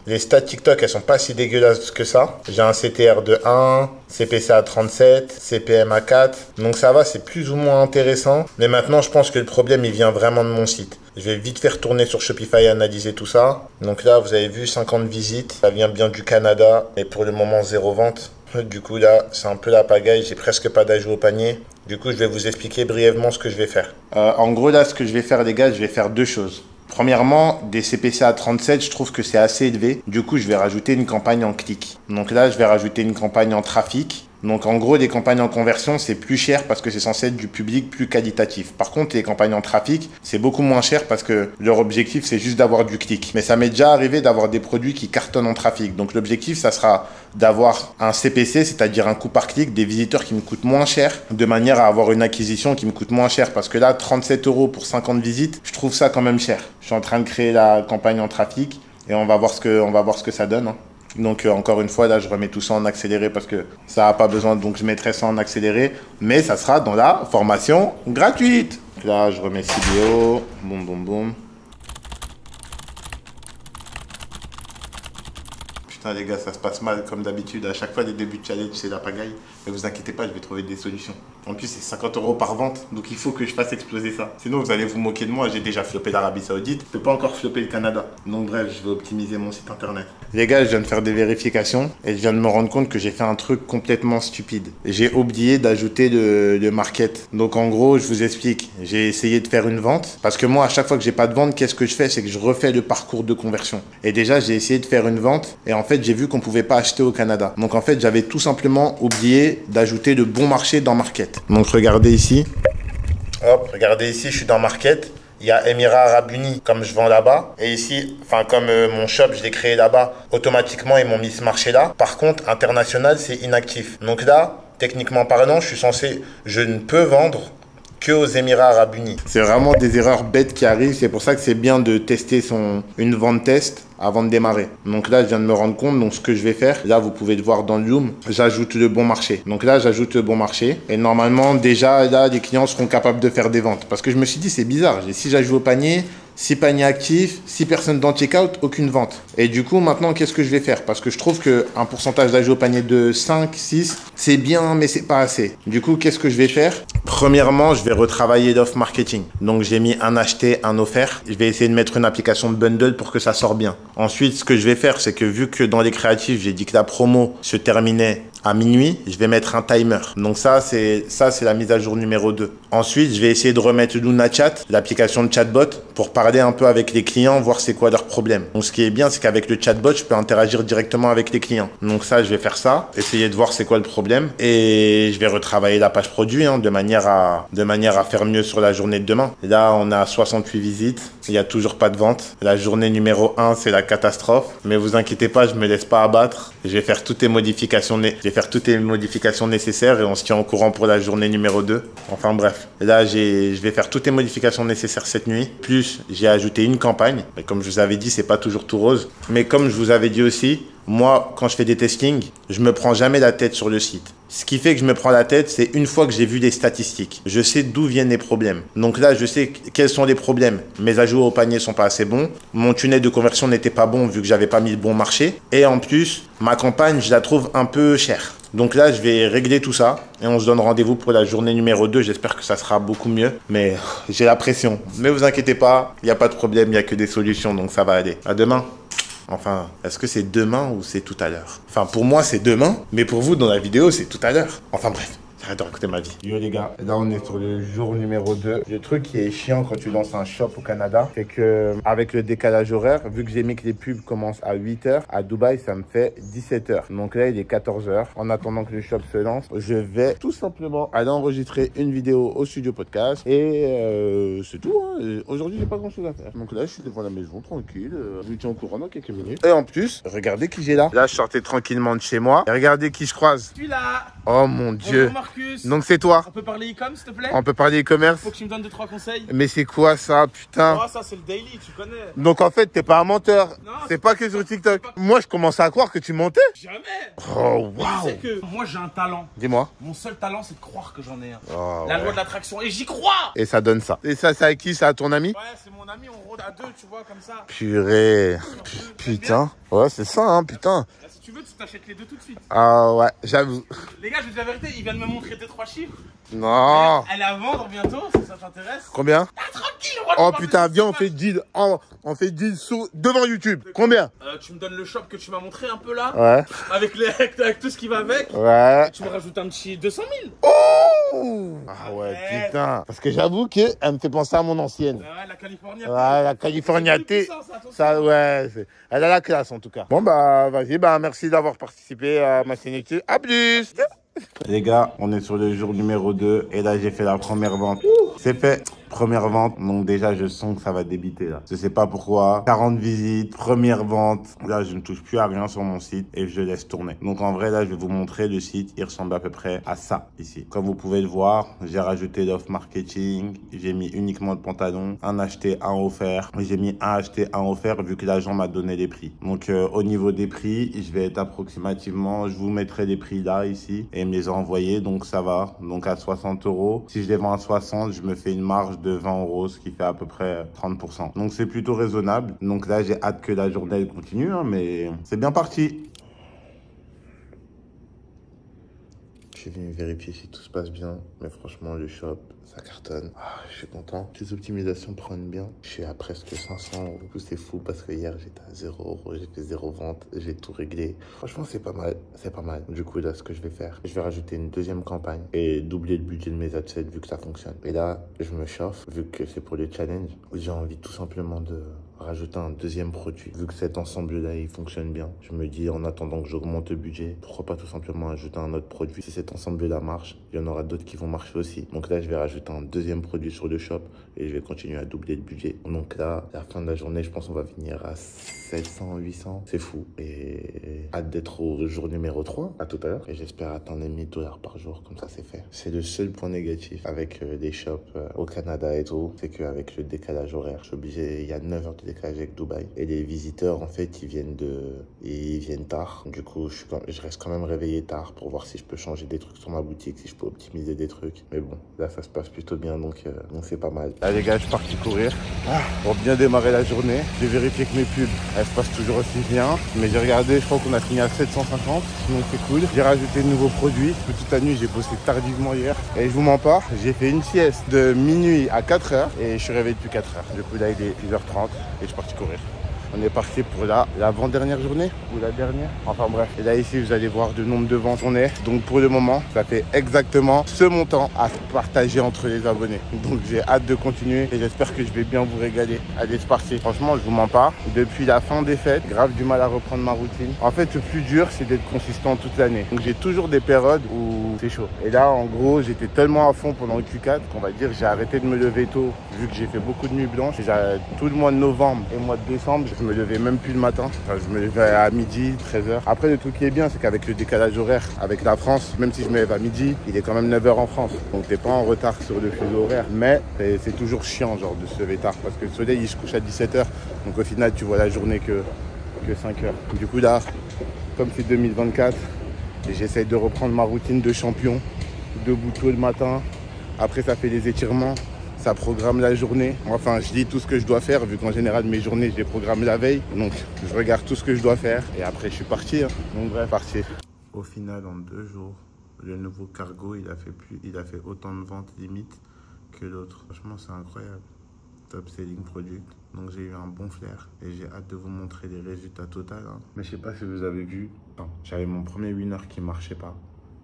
Les stats TikTok, elles sont pas si dégueulasses que ça. J'ai un C T R de un, C P C à trente-sept, C P M à quatre. Donc ça va, c'est plus ou moins intéressant. Mais maintenant, je pense que le problème, il vient vraiment de mon site. Je vais vite faire tourner sur Shopify et analyser tout ça. Donc là, vous avez vu, cinquante visites. Ça vient bien du Canada. Et pour le moment, zéro vente. Du coup, là, c'est un peu la pagaille. J'ai presque pas d'ajout au panier. Du coup, je vais vous expliquer brièvement ce que je vais faire. Euh, en gros, là, ce que je vais faire, les gars, je vais faire deux choses. Premièrement, des C P C à trente-sept, je trouve que c'est assez élevé. Du coup, je vais rajouter une campagne en clic. Donc là, je vais rajouter une campagne en trafic. Donc en gros, les campagnes en conversion, c'est plus cher parce que c'est censé être du public plus qualitatif. Par contre, les campagnes en trafic, c'est beaucoup moins cher parce que leur objectif, c'est juste d'avoir du clic. Mais ça m'est déjà arrivé d'avoir des produits qui cartonnent en trafic. Donc l'objectif, ça sera d'avoir un C P C, c'est-à-dire un coût par clic, des visiteurs qui me coûtent moins cher, de manière à avoir une acquisition qui me coûte moins cher. Parce que là, trente-sept euros pour cinquante visites, je trouve ça quand même cher. Je suis en train de créer la campagne en trafic et on va voir ce que, on va voir ce que ça donne, hein. Donc euh, encore une fois, là, je remets tout ça en accéléré parce que ça n'a pas besoin, donc je mettrai ça en accéléré. Mais ça sera dans la formation gratuite. Là, je remets vidéo, boum, boum, boum. Putain, les gars, ça se passe mal comme d'habitude. À chaque fois, les débuts de challenge, c'est la pagaille. Mais vous inquiétez pas, je vais trouver des solutions. En plus, c'est cinquante euros par vente, donc il faut que je fasse exploser ça. Sinon, vous allez vous moquer de moi, j'ai déjà flopé l'Arabie Saoudite, je peux pas encore flopper le Canada. Donc bref, je vais optimiser mon site internet. Les gars, je viens de faire des vérifications et je viens de me rendre compte que j'ai fait un truc complètement stupide. J'ai oublié d'ajouter le, le market. Donc en gros, je vous explique, j'ai essayé de faire une vente parce que moi, à chaque fois que j'ai pas de vente, qu'est-ce que je fais? C'est que je refais le parcours de conversion. Et déjà, j'ai essayé de faire une vente et en fait, j'ai vu qu'on pouvait pas acheter au Canada. Donc en fait, j'avais tout simplement oublié d'ajouter le bon marché dans market. Donc regardez ici, hop, regardez ici, je suis dans Market, il y a Émirats Arabes Unis comme je vends là-bas. Et ici, enfin comme euh, mon shop, je l'ai créé là-bas, automatiquement ils m'ont mis ce marché-là. Par contre, international, c'est inactif. Donc là, techniquement parlant, je suis censé, je ne peux vendre que aux Émirats Arabes Unis. C'est vraiment des erreurs bêtes qui arrivent, c'est pour ça que c'est bien de tester son, une vente test avant de démarrer. Donc là, je viens de me rendre compte, donc ce que je vais faire, là vous pouvez le voir dans le zoom, j'ajoute le bon marché. Donc là, j'ajoute le bon marché et normalement déjà là, les clients seront capables de faire des ventes. Parce que je me suis dit, c'est bizarre, si j'ajoute au panier, six paniers actifs, six personnes dans le checkout, aucune vente. Et du coup, maintenant, qu'est-ce que je vais faire? Parce que je trouve qu'un pourcentage d'ajout au panier de cinq, six, c'est bien, mais c'est pas assez. Du coup, qu'est-ce que je vais faire? Premièrement, je vais retravailler l'offre marketing. Donc, j'ai mis un acheté, un offert. Je vais essayer de mettre une application de bundle pour que ça sorte bien. Ensuite, ce que je vais faire, c'est que vu que dans les créatifs, j'ai dit que la promo se terminait à minuit, je vais mettre un timer. Donc ça, c'est ça c'est la mise à jour numéro deux. Ensuite, je vais essayer de remettre Luna Chat, l'application de chatbot, pour parler un peu avec les clients, voir c'est quoi leur problème. Donc ce qui est bien, c'est qu'avec le chatbot, je peux interagir directement avec les clients. Donc ça, je vais faire ça, essayer de voir c'est quoi le problème. Et je vais retravailler la page produit, hein, de, manière à, de manière à faire mieux sur la journée de demain. Là, on a soixante-huit visites, il n'y a toujours pas de vente. La journée numéro un, c'est la catastrophe. Mais vous inquiétez pas, je me laisse pas abattre. Je vais faire toutes les modifications né faire toutes les modifications nécessaires et on se tient au courant pour la journée numéro deux. Enfin bref, là je vais faire toutes les modifications nécessaires cette nuit. Plus j'ai ajouté une campagne. Et comme je vous avais dit, c'est pas toujours tout rose. Mais comme je vous avais dit aussi, moi quand je fais des testings, je me prends jamais la tête sur le site. Ce qui fait que je me prends la tête, c'est une fois que j'ai vu les statistiques. Je sais d'où viennent les problèmes. Donc là, je sais quels sont les problèmes. Mes ajouts au panier sont pas assez bons. Mon tunnel de conversion n'était pas bon vu que j'avais pas mis le bon marché. Et en plus, ma campagne, je la trouve un peu chère. Donc là, je vais régler tout ça et on se donne rendez-vous pour la journée numéro deux. J'espère que ça sera beaucoup mieux, mais j'ai la pression. Mais vous inquiétez pas, il n'y a pas de problème, il n'y a que des solutions, donc ça va aller. À demain. Enfin, est-ce que c'est demain ou c'est tout à l'heure? Enfin, pour moi, c'est demain, mais pour vous, dans la vidéo, c'est tout à l'heure. Enfin bref. Arrête de raconter ma vie. Yo les gars, là on est sur le jour numéro deux. Le truc qui est chiant quand tu lances un shop au Canada, c'est que avec le décalage horaire, vu que j'ai mis que les pubs commencent à huit heures, à Dubaï ça me fait dix-sept heures. Donc là il est quatorze heures. En attendant que le shop se lance, je vais tout simplement aller enregistrer une vidéo au studio podcast. Et euh, c'est tout. Hein. Aujourd'hui j'ai pas grand chose à faire. Donc là je suis devant la maison tranquille. Je vous tiens au courant dans quelques minutes. Et en plus, regardez qui j'ai là. Là je sortais tranquillement de chez moi. Et regardez qui je croise. Je suis là. Oh mon dieu. Bonjour Marcus. Donc c'est toi. On peut parler e-com s'il te plaît? On peut parler e-commerce. Faut que tu me donnes deux trois conseils. Mais c'est quoi ça putain? Oh, ça c'est le daily, tu connais. Donc en fait t'es pas un menteur. C'est pas que sur TikTok. Pas... Moi je commençais à croire que tu mentais. Jamais. Oh waouh. Tu sais que moi j'ai un talent. Dis-moi. Mon seul talent c'est de croire que j'en ai un. Oh, la ouais. loi de l'attraction et j'y crois. Et ça donne ça. Et ça c'est à qui? C'est à ton ami? Ouais c'est mon ami, on rôde à deux tu vois comme ça. Purée. Putain. Ouais c'est ça hein putain. Là, si tu veux tu t'achètes les deux tout de suite. Ah ouais j'avoue. Les gars je vous dis la vérité, il vient de me montrer deux trois chiffres. Non. Elle est à vendre bientôt, si ça t'intéresse. Combien? Ah, tranquille, oh putain, viens, on fait deal. Oh, on fait deal sous, devant YouTube. Combien? euh, Tu me donnes le shop que tu m'as montré un peu là. Ouais. Avec, les, avec tout ce qui va avec. Ouais. Et tu me rajoutes un petit deux cent mille. Oh. Ah ouais, ouais, putain. Parce que j'avoue qu'elle me fait penser à mon ancienne. Ouais, la California. Ouais, la California T. Ça, ouais. Elle a la classe en tout cas. Bon, bah, vas-y, bah, merci d'avoir participé à ma chaîne YouTube. À plus. Les gars, on est sur le jour numéro deux et là j'ai fait la première vente. C'est fait, première vente, donc déjà je sens que ça va débiter là. Je sais pas pourquoi, quarante visites, première vente. Là je ne touche plus à rien sur mon site et je laisse tourner. Donc en vrai là je vais vous montrer le site, il ressemble à peu près à ça ici. Comme vous pouvez le voir, j'ai rajouté l'offre marketing, j'ai mis uniquement le pantalon, un acheté, un offert. J'ai mis un acheté, un offert vu que l'agent m'a donné les prix. Donc euh, au niveau des prix, je vais être approximativement, je vous mettrai les prix là ici et me les envoyer, donc ça va, donc à soixante euros. Si je les vends à soixante, je me fais une marge de vingt euros, ce qui fait à peu près trente pour cent. Donc c'est plutôt raisonnable. Donc là, j'ai hâte que la journée elle continue, hein, mais c'est bien parti. Je suis venu vérifier si tout se passe bien, mais franchement, le shop, ça cartonne. Ah, je suis content. Ces optimisations prennent bien. Je suis à presque cinq cents euros. Du coup, c'est fou parce que hier, j'étais à zéro euros. J'ai fait zéro vente. J'ai tout réglé. Franchement, c'est pas mal. C'est pas mal. Du coup, là, ce que je vais faire, je vais rajouter une deuxième campagne et doubler le budget de mes adsets vu que ça fonctionne. Et là, je me chauffe vu que c'est pour les challenges. J'ai envie tout simplement de rajouter un deuxième produit. Vu que cet ensemble-là, il fonctionne bien. Je me dis, en attendant que j'augmente le budget, pourquoi pas tout simplement ajouter un autre produit. Si cet ensemble-là marche, il y en aura d'autres qui vont marcher aussi. Donc là, je vais rajouter un deuxième produit sur le shop et je vais continuer à doubler le budget. Donc là, à la fin de la journée, je pense qu'on va finir à sept cents, huit cents. C'est fou. Et hâte d'être au jour numéro trois, à tout à l'heure. Et j'espère atteindre les mille dollars par jour, comme ça c'est fait. C'est le seul point négatif avec les shops au Canada et tout, c'est qu'avec le décalage horaire, je suis obligé, il y a neuf heures de décalage avec Dubaï. Et les visiteurs, en fait, ils viennent de... Ils viennent tard. Du coup, je, suis quand... je reste quand même réveillé tard pour voir si je peux changer des trucs sur ma boutique, si je peux optimiser des trucs. Mais bon, là, ça se passe plutôt bien, donc euh, donc c'est pas mal. Là les gars, je suis parti courir ah, pour bien démarrer la journée. J'ai vérifié que mes pubs elles se passent toujours aussi bien, mais j'ai regardé, je crois qu'on a fini à sept cent cinquante, donc c'est cool. J'ai rajouté de nouveaux produits. Toute la nuit j'ai bossé tardivement hier et je vous mens pas, j'ai fait une sieste de minuit à quatre heures et je suis réveillé depuis quatre heures. Du coup là il est dix heures trente et je suis parti courir. On est parti pour la l'avant-dernière journée ou la dernière, enfin bref. Et là ici vous allez voir le nombre de ventes qu'on est. Donc pour le moment ça fait exactement ce montant à partager entre les abonnés. Donc j'ai hâte de continuer et j'espère que je vais bien vous régaler. Allez c'est parti. Franchement je vous mens pas, depuis la fin des fêtes, grave du mal à reprendre ma routine. En fait le plus dur c'est d'être consistant toute l'année. Donc j'ai toujours des périodes où c'est chaud. Et là en gros j'étais tellement à fond pendant le Q quatre qu'on va dire j'ai arrêté de me lever tôt vu que j'ai fait beaucoup de nuits blanches. Tout le mois de novembre et le mois de décembre je me levais même plus le matin, enfin, je me levais à midi, treize heures. Après le truc qui est bien c'est qu'avec le décalage horaire avec la France, même si je me lève à midi, il est quand même neuf heures en France. Donc t'es pas en retard sur le fuseau horaire. Mais c'est toujours chiant genre de se lever tard parce que le soleil il se couche à dix-sept heures. Donc au final tu vois la journée que, que cinq heures. Du coup là, comme c'est deux mille vingt-quatre, j'essaye de reprendre ma routine de champion. Debout tôt le matin, après ça fait des étirements. Ça programme la journée. Enfin, je dis tout ce que je dois faire, vu qu'en général, mes journées, je les programme la veille. Donc, je regarde tout ce que je dois faire. Et après, je suis parti. Hein. Donc, bref, parti. Au final, en deux jours, le nouveau cargo, il a fait, plus, il a fait autant de ventes limite que l'autre. Franchement, c'est incroyable. Top selling produit. Donc, j'ai eu un bon flair. Et j'ai hâte de vous montrer les résultats total. Hein. Mais je sais pas si vous avez vu. J'avais mon premier winner qui marchait pas.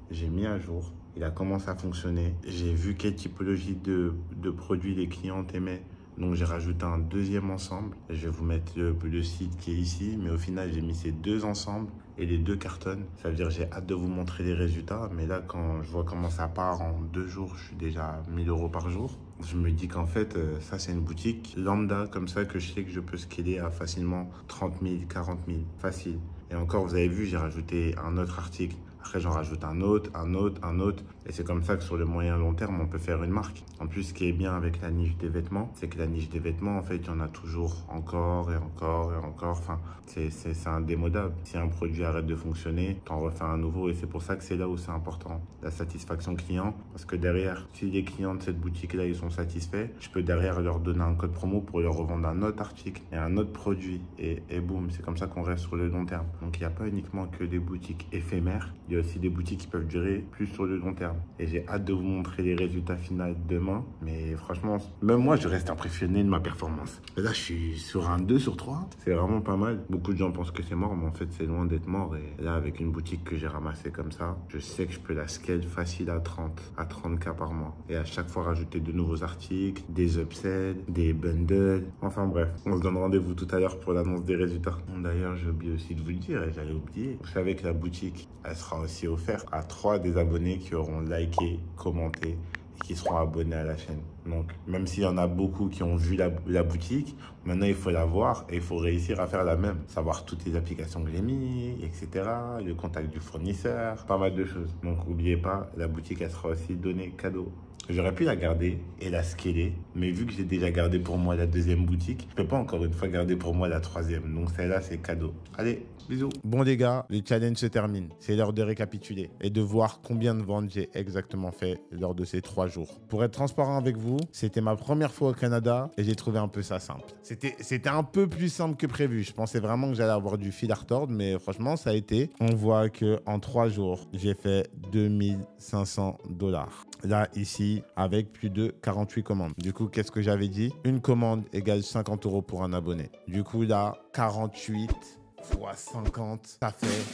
J'ai mis à jour. il a commencé à fonctionner. J'ai vu quelle typologie de, de produits les clients aimaient. Donc j'ai rajouté un deuxième ensemble. Je vais vous mettre le, le site qui est ici. Mais au final, j'ai mis ces deux ensembles et les deux cartonnent. Ça veut dire que j'ai hâte de vous montrer les résultats. Mais là, quand je vois comment ça part en deux jours, je suis déjà à mille euros par jour. Je me dis qu'en fait, ça, c'est une boutique lambda comme ça que je sais que je peux scaler à facilement trente mille, quarante mille. Facile. Et encore, vous avez vu, j'ai rajouté un autre article. Après, j'en rajoute un autre, un autre, un autre. Et c'est comme ça que sur le moyen long terme, on peut faire une marque. En plus, ce qui est bien avec la niche des vêtements, c'est que la niche des vêtements, en fait, il y en a toujours encore et encore et encore. Enfin, c'est indémodable. Si un produit arrête de fonctionner, t'en refais un nouveau. Et c'est pour ça que c'est là où c'est important, la satisfaction client. Parce que derrière, si les clients de cette boutique-là, ils sont satisfaits, je peux derrière leur donner un code promo pour leur revendre un autre article et un autre produit. Et, et boum, c'est comme ça qu'on reste sur le long terme. Donc, il n'y a pas uniquement que des boutiques éphémères. Il y a aussi des boutiques qui peuvent durer plus sur le long terme. Et j'ai hâte de vous montrer les résultats finaux demain. Mais franchement, même moi, je reste impressionné de ma performance. Là, je suis sur un deux sur trois. C'est vraiment pas mal. Beaucoup de gens pensent que c'est mort, mais en fait, c'est loin d'être mort. Et là, avec une boutique que j'ai ramassée comme ça, je sais que je peux la scale facile à trente, à trente K par mois. Et à chaque fois, rajouter de nouveaux articles, des upsells, des bundles. Enfin bref, on se donne rendez-vous tout à l'heure pour l'annonce des résultats. D'ailleurs, j'ai oublié aussi de vous le dire et j'allais oublier. Vous savez que la boutique, elle sera aussi offert à trois des abonnés qui auront liké, commenté et qui seront abonnés à la chaîne. Donc, même s'il y en a beaucoup qui ont vu la, la boutique, maintenant il faut la voir et il faut réussir à faire la même. Savoir toutes les applications que j'ai mis, et cetera. Le contact du fournisseur, pas mal de choses. Donc, n'oubliez pas, la boutique, elle sera aussi donnée cadeau. J'aurais pu la garder et la scaler, mais vu que j'ai déjà gardé pour moi la deuxième boutique, je peux pas encore une fois garder pour moi la troisième. Donc celle-là, c'est cadeau. Allez, bisous. Bon les gars, le challenge se termine. C'est l'heure de récapituler et de voir combien de ventes j'ai exactement fait lors de ces trois jours. Pour être transparent avec vous, c'était ma première fois au Canada et j'ai trouvé un peu ça simple. C'était c'était un peu plus simple que prévu. Je pensais vraiment que j'allais avoir du fil à retordre, mais franchement, ça a été. On voit que en trois jours, j'ai fait deux mille cinq cents dollars. Là, ici, avec plus de quarante-huit commandes. Du coup, qu'est-ce que j'avais dit? Une commande égale cinquante euros pour un abonné. Du coup, là, quarante-huit fois cinquante, ça fait...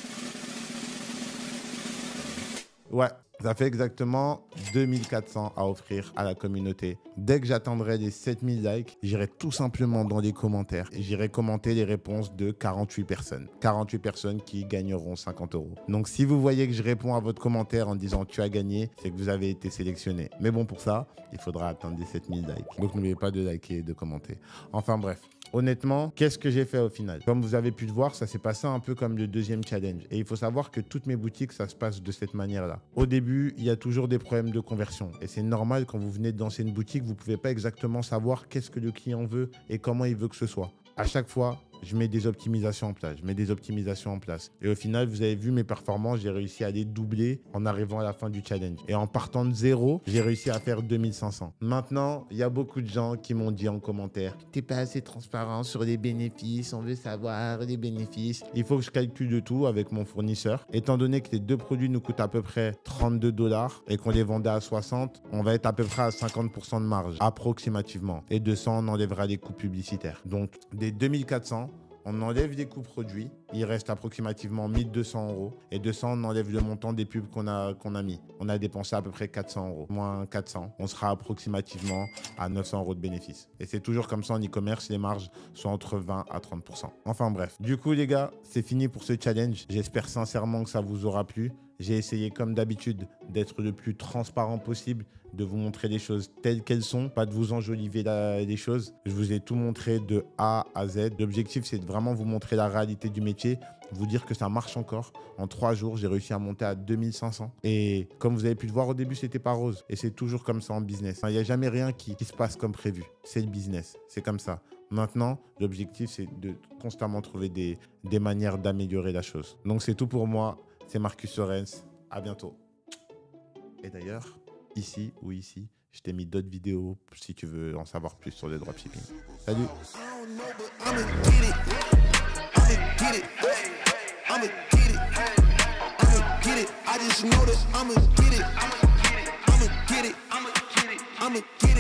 Ouais. Ça fait exactement deux mille quatre cents à offrir à la communauté. Dès que j'atteindrai les sept mille likes, j'irai tout simplement dans les commentaires et j'irai commenter les réponses de quarante-huit personnes. quarante-huit personnes qui gagneront cinquante euros. Donc si vous voyez que je réponds à votre commentaire en disant tu as gagné, c'est que vous avez été sélectionné. Mais bon, pour ça, il faudra atteindre les sept mille likes. Donc n'oubliez pas de liker et de commenter. Enfin bref. Honnêtement, qu'est-ce que j'ai fait au final? Comme vous avez pu le voir, ça s'est passé un peu comme le deuxième challenge. Et il faut savoir que toutes mes boutiques, ça se passe de cette manière-là. Au début, il y a toujours des problèmes de conversion. Et c'est normal, quand vous venez de lancer une boutique, vous ne pouvez pas exactement savoir qu'est-ce que le client veut et comment il veut que ce soit. À chaque fois, je mets des optimisations en place, je mets des optimisations en place. Et au final, vous avez vu mes performances, j'ai réussi à les doubler en arrivant à la fin du challenge. Et en partant de zéro, j'ai réussi à faire deux mille cinq cents. Maintenant, il y a beaucoup de gens qui m'ont dit en commentaire « T'es pas assez transparent sur les bénéfices, on veut savoir les bénéfices. » Il faut que je calcule de tout avec mon fournisseur. Étant donné que les deux produits nous coûtent à peu près trente-deux dollars et qu'on les vendait à soixante, on va être à peu près à cinquante pour cent de marge, approximativement. Et de ça, on enlèvera les coûts publicitaires. Donc, des deux mille quatre cents, on enlève les coûts produits, il reste approximativement mille deux cents euros. Et de ça, on enlève le montant des pubs qu'on a, qu'on a mis. On a dépensé à peu près quatre cents euros. Moins quatre cents, on sera approximativement à neuf cents euros de bénéfice. Et c'est toujours comme ça en e-commerce, les marges sont entre vingt à trente pour cent. Enfin bref. Du coup, les gars, c'est fini pour ce challenge. J'espère sincèrement que ça vous aura plu. J'ai essayé, comme d'habitude, d'être le plus transparent possible, de vous montrer les choses telles qu'elles sont, pas de vous enjoliver la, les choses. Je vous ai tout montré de A à Z. L'objectif, c'est de vraiment vous montrer la réalité du métier, vous dire que ça marche encore. En trois jours, j'ai réussi à monter à deux mille cinq cents. Et comme vous avez pu le voir au début, c'était pas rose. Et c'est toujours comme ça en business. Il n'y a jamais rien qui, qui se passe comme prévu. C'est le business. C'est comme ça. Maintenant, l'objectif, c'est de constamment trouver des, des manières d'améliorer la chose. Donc, c'est tout pour moi. C'est Marcus Sorens, à bientôt. Et d'ailleurs, ici ou ici, je t'ai mis d'autres vidéos si tu veux en savoir plus sur le dropshipping. Salut!